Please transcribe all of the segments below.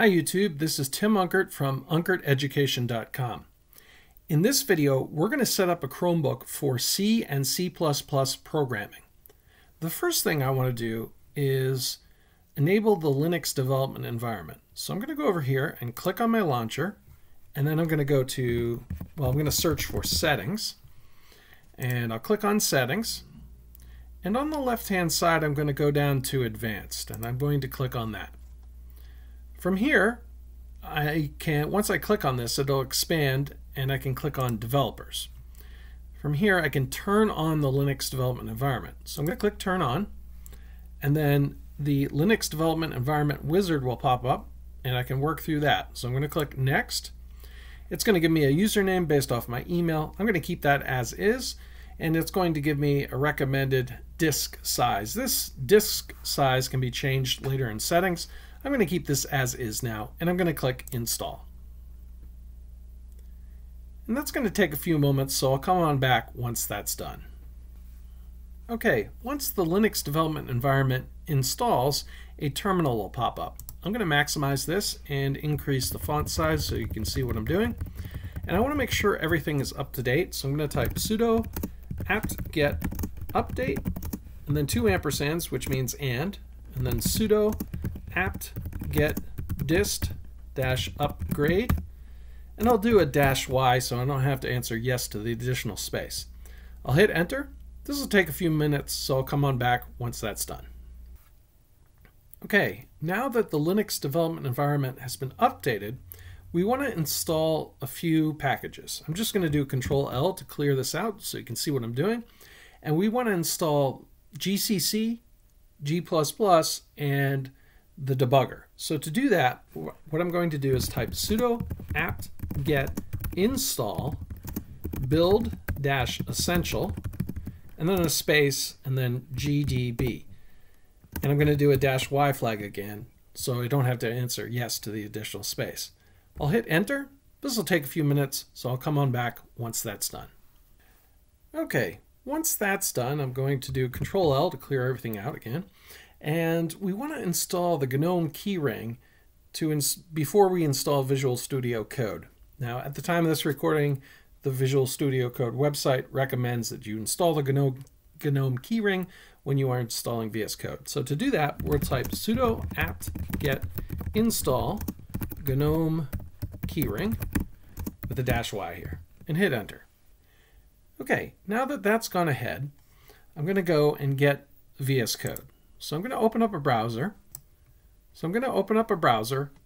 Hi YouTube, this is Tim Unkert from UnkertEducation.com. In this video, we're going to set up a Chromebook for C and C++ programming. The first thing I want to do is enable the Linux development environment. So I'm going to go over here and click on my launcher, and then I'm going to go to, well, I'm going to search for settings, and I'll click on settings, and on the left-hand side, I'm going to go down to advanced, and I'm going to click on that. From here, I can, once I click on this, it'll expand and I can click on developers. From here, I can turn on the Linux development environment. So I'm going to click turn on, and then the Linux development environment wizard will pop up and I can work through that. So I'm going to click next. It's going to give me a username based off my email. I'm going to keep that as is, and it's going to give me a recommended disk size. This disk size can be changed later in settings. I'm going to keep this as is now, and I'm going to click install. And that's going to take a few moments, so I'll come on back once that's done. Okay, once the Linux development environment installs, a terminal will pop up. I'm going to maximize this and increase the font size so you can see what I'm doing. And I want to make sure everything is up to date, so I'm going to type sudo apt-get update, and then 2 ampersands, which means and then sudo apt-get dist-upgrade, and I'll do a -y so I don't have to answer yes to the additional space. I'll hit enter. This will take a few minutes, so I'll come on back once that's done. Okay, now that the Linux development environment has been updated, we want to install a few packages. I'm just going to do Control-L to clear this out so you can see what I'm doing. And we want to install GCC, G++, and the debugger. So to do that, what I'm going to do is type sudo apt-get install build-essential, and then a space, and then GDB. And I'm going to do a -y flag again, so I don't have to answer yes to the additional space. I'll hit enter. This will take a few minutes, so I'll come on back once that's done. Okay, once that's done, I'm going to do Control-L to clear everything out again. And we want to install the GNOME keyring before we install Visual Studio Code. Now, at the time of this recording, the Visual Studio Code website recommends that you install the GNOME keyring when you are installing VS Code. So to do that, we'll type sudo apt-get install GNOME keyring with a -y here, and hit enter. Okay, now that that's gone ahead, I'm going to go and get VS Code. So I'm going to open up a browser.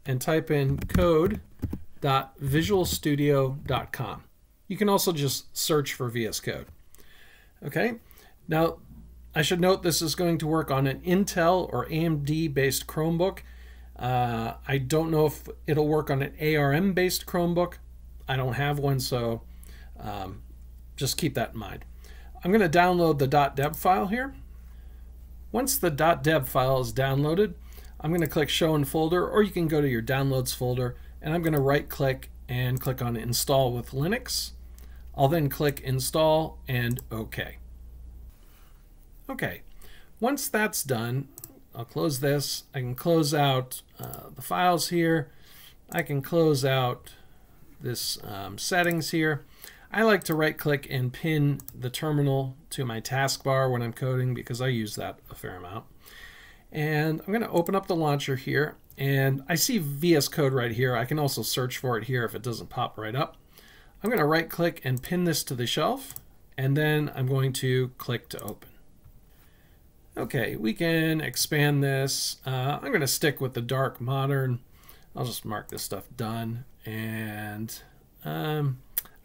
And type in code.visualstudio.com. You can also just search for VS Code. Okay, now I should note this is going to work on an Intel or AMD based Chromebook. I don't know if it'll work on an ARM based Chromebook. I don't have one, so just keep that in mind. I'm going to download the .deb file here. Once the .deb file is downloaded, I'm going to click Show in Folder, or you can go to your Downloads folder, and I'm going to right-click and click on Install with Linux. I'll then click Install and OK. Okay, once that's done, I'll close this. I can close out the files here. I can close out this settings here. I like to right-click and pin the terminal to my taskbar when I'm coding because I use that a fair amount. And I'm going to open up the launcher here, and I see VS Code right here. I can also search for it here if it doesn't pop right up. I'm going to right-click and pin this to the shelf, and then I'm going to click to open. Okay, we can expand this. I'm going to stick with the dark modern. I'll just mark this stuff done, and I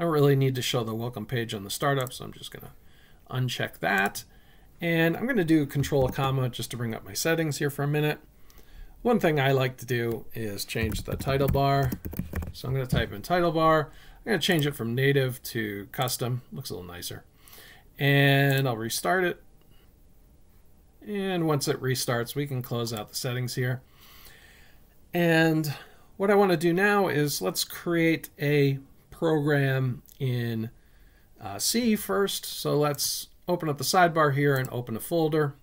don't really need to show the welcome page on the startup, so I'm just going to uncheck that. And I'm going to do Control-, just to bring up my settings here for a minute. One thing I like to do is change the title bar. So I'm going to type in title bar. I'm going to change it from native to custom. Looks a little nicer. And I'll restart it. And once it restarts, we can close out the settings here. And what I want to do now is let's create a program in C first. So let's open up the sidebar here and open a folder.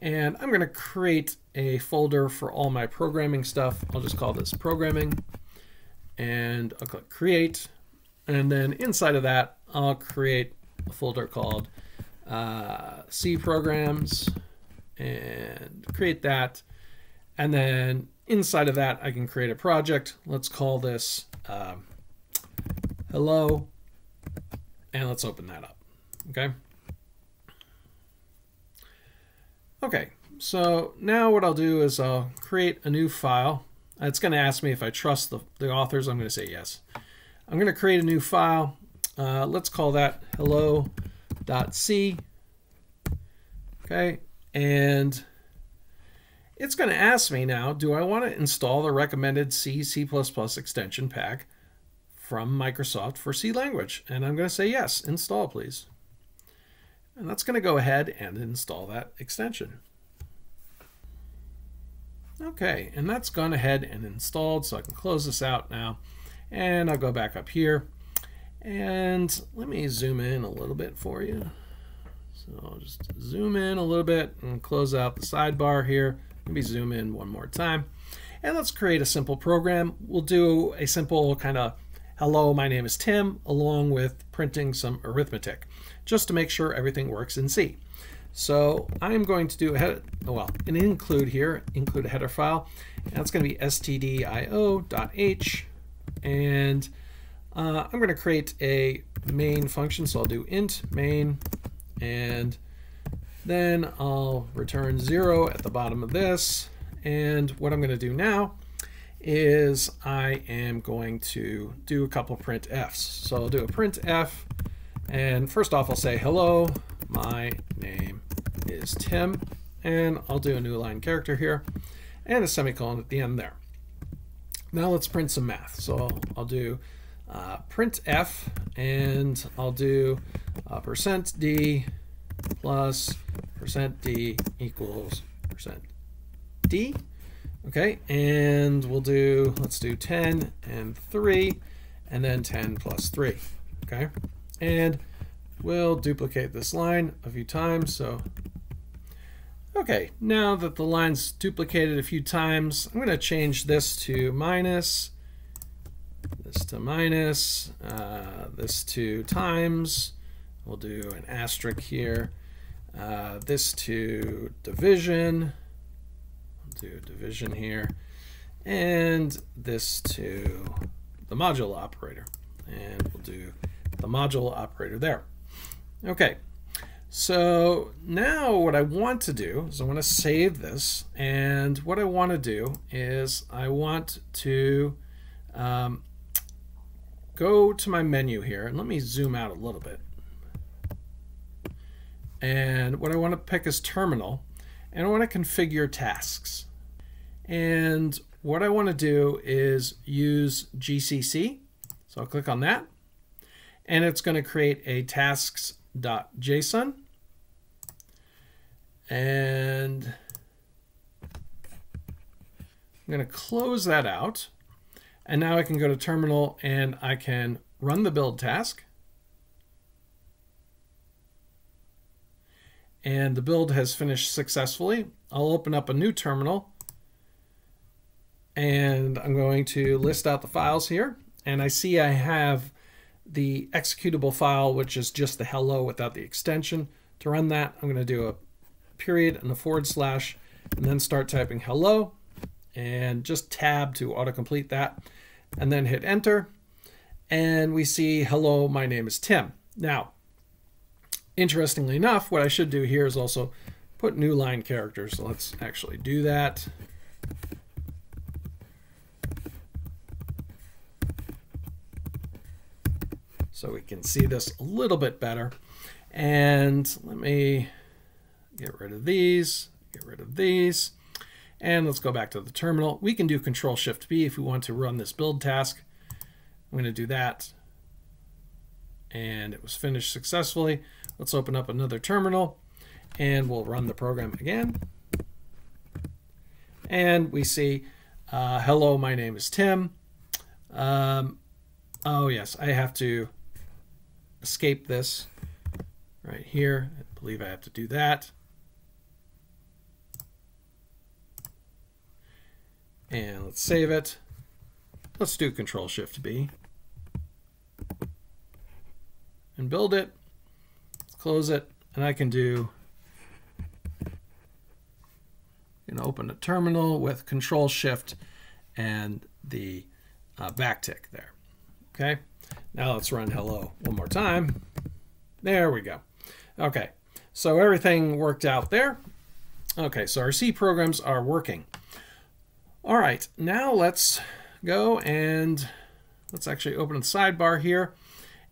And I'm going to create a folder for all my programming stuff. I'll just call this programming. And I'll click create. And then inside of that, I'll create a folder called C programs and create that. And then inside of that, I can create a project. Let's call this hello. And let's open that up. Okay. Okay, so now what I'll do is I'll create a new file. It's going to ask me if I trust the authors. I'm going to say yes. I'm going to create a new file. Let's call that hello.c. Okay, and it's going to ask me now, do I want to install the recommended C++ extension pack from Microsoft for C language? And I'm going to say yes, install please. And that's going to go ahead and install that extension. Okay, and that's gone ahead and installed, so I can close this out now. And I'll go back up here. And let me zoom in a little bit for you. So I'll just zoom in a little bit and close out the sidebar here. Maybe zoom in one more time. And let's create a simple program. We'll do a simple kind of hello, my name is Tim, along with printing some arithmetic, just to make sure everything works in C. So I'm going to do a header, include a header file, and that's going to be stdio.h, and I'm going to create a main function. So I'll do int main, and then I'll return 0 at the bottom of this. And what I'm going to do now is I am going to do a couple printfs. So I'll do a printf, and first off I'll say hello, my name is Tim, and I'll do a new line character here and a semicolon at the end there. Now let's print some math. So I'll do printf, and I'll do %d plus %d equals %d. Okay, and we'll do, let's do 10 and 3, and then 10 plus 3, okay? And we'll duplicate this line a few times, so. Okay, now that the line's duplicated a few times, I'm gonna change this to minus, this to times. We'll do an asterisk here, this to division, do division here, and this to the modulo operator, and we'll do the modulo operator there. Okay, so now what I want to do is I want to save this, and what I want to do is I want to go to my menu here, and let me zoom out a little bit, and what I want to pick is terminal, and I want to configure tasks. And what I want to do is use GCC. So I'll click on that. And it's going to create a tasks.json. And I'm going to close that out. And now I can go to terminal and I can run the build task. And the build has finished successfully. I'll open up a new terminal, and I'm going to list out the files here, and I see I have the executable file, which is just the hello without the extension. To run that, I'm going to do a period and a / and then start typing hello and just tab to autocomplete that, and then hit enter, and we see hello, my name is Tim. Now interestingly enough, what I should do here is also put new line characters. So let's actually do that. So we can see this a little bit better. And let me get rid of these. And let's go back to the terminal. We can do Control-Shift-B if we want to run this build task. I'm going to do that. And it was finished successfully. Let's open up another terminal, and we'll run the program again. And we see, hello, my name is Tim. Oh yes, I have to escape this right here. I believe I have to do that. and let's save it. Let's do Control-Shift-B and build it. Let's close it, and I can do open a terminal with Control-Shift and the backtick there. Okay, now let's run hello one more time. There we go. Okay, so everything worked out there. Okay, so our C programs are working. All right, now let's go and let's actually open the sidebar here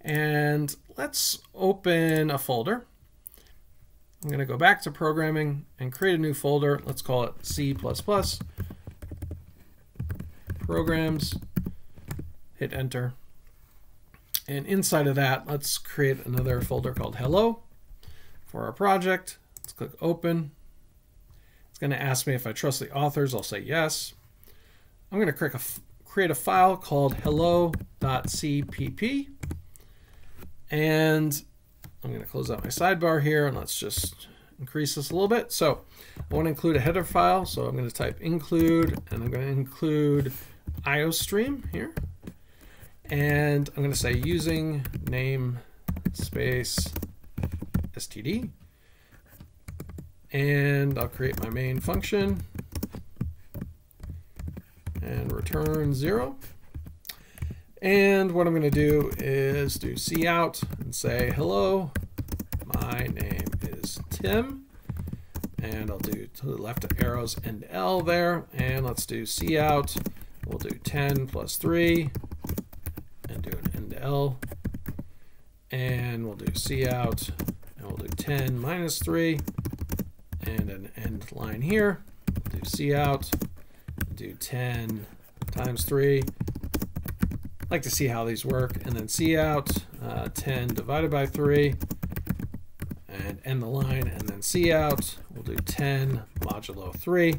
and let's open a folder. I'm going to go back to programming and create a new folder. Let's call it C++ programs. Hit enter. And inside of that, let's create another folder called hello for our project. Let's click open. It's going to ask me if I trust the authors. I'll say yes. I'm going to create a file called hello.cpp, and I'm going to close out my sidebar here, and let's just increase this a little bit. So I want to include a header file, so I'm going to type include, and I'm going to include iostream here, and I'm going to say using namespace std, and I'll create my main function and return 0. And what I'm going to do is do cout and say, hello, my name is Tim. And I'll do to the left of arrows and L there. And let's do cout. We'll do 10 plus 3 and do an end L. And we'll do cout and we'll do 10 minus 3 and an end line here. We'll do cout, do 10 times 3. I like to see how these work, and then cout 10 divided by 3 and end the line, and then cout, we'll do 10 modulo 3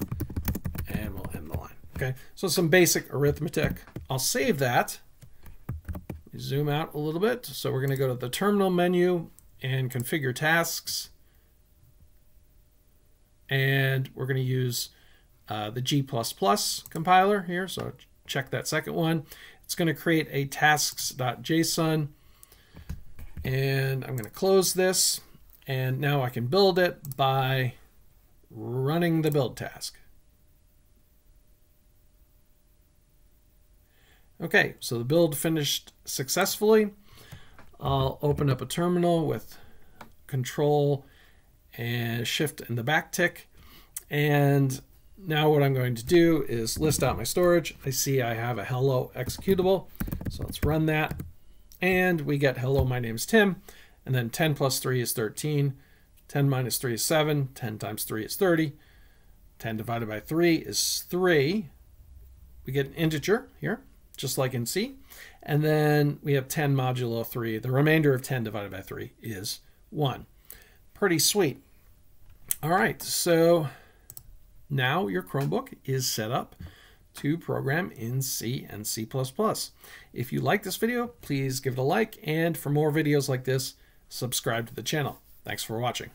and we'll end the line. Okay, so some basic arithmetic. I'll save that. Zoom out a little bit. So we're going to go to the terminal menu and configure tasks, and we're going to use the G++ compiler here. So check that second one. It's going to create a tasks.json, and I'm going to close this, and now I can build it by running the build task. Okay, so the build finished successfully. I'll open up a terminal with Control and Shift and the backtick, and now what I'm going to do is list out my storage. I see I have a hello executable, so let's run that. And we get hello, my name's Tim, and then 10 plus 3 is 13, 10 minus 3 is 7, 10 times 3 is 30, 10 divided by 3 is 3. We get an integer here, just like in C. And then we have 10 modulo 3. The remainder of 10 divided by 3 is 1. Pretty sweet. All right, so now your Chromebook is set up to program in C and C++. If you like this video, please give it a like, and for more videos like this, subscribe to the channel. Thanks for watching.